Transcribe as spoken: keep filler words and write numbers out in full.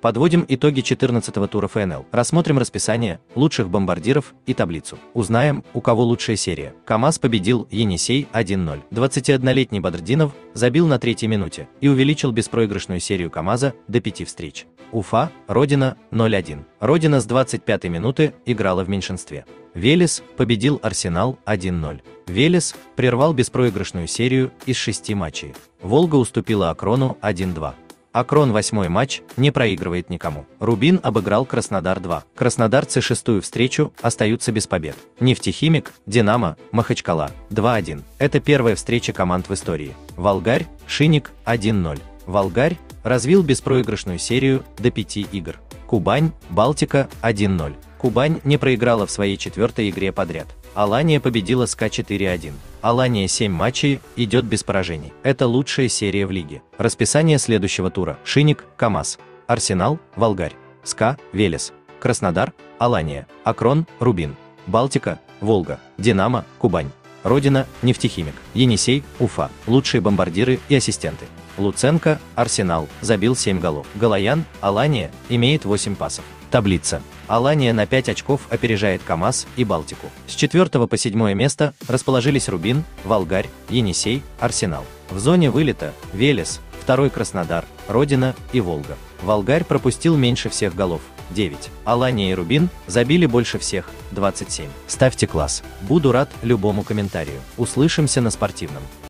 Подводим итоги четырнадцатого тура эф эн эл. Рассмотрим расписание, лучших бомбардиров и таблицу. Узнаем, у кого лучшая серия. КамАЗ победил Енисей один ноль. двадцатиоднолетний Бадрдинов забил на третьей минуте и увеличил беспроигрышную серию КамАЗа до пяти встреч. Уфа, Родина, ноль один. Родина с двадцать пятой минуты играла в меньшинстве. Велес победил Арсенал один ноль. Велес прервал беспроигрышную серию из шести матчей. Волга уступила Акрону один два. Акрон восьмой матч, не проигрывает никому. Рубин обыграл Краснодар два. Краснодарцы шестую встречу остаются без побед. Нефтехимик, Динамо, Махачкала два один. Это первая встреча команд в истории. Волгарь, Шинник один ноль. Волгарь развил беспроигрышную серию до пяти игр. Кубань, Балтика один ноль. Кубань не проиграла в своей четвертой игре подряд. Алания победила СКА четыре один. Алания семь матчей, идет без поражений. Это лучшая серия в лиге. Расписание следующего тура. Шинник, КамАЗ. Арсенал, Волгарь. СКА, Велес. Краснодар, Алания. Акрон, Рубин. Балтика, Волга. Динамо, Кубань. Родина, Нефтехимик. Енисей, Уфа. Лучшие бомбардиры и ассистенты. Луценко, Арсенал, забил семь голов. Галаян, Алания, имеет восемь пасов. Таблица. Алания на пять очков опережает КамАЗ и Балтику. С четвёртого по седьмое место расположились Рубин, Волгарь, Енисей, Арсенал. В зоне вылета – Велес, второй Краснодар, Родина и Волга. Волгарь пропустил меньше всех голов – девять. Алания и Рубин забили больше всех – двадцать семь. Ставьте класс. Буду рад любому комментарию. Услышимся на спортивном.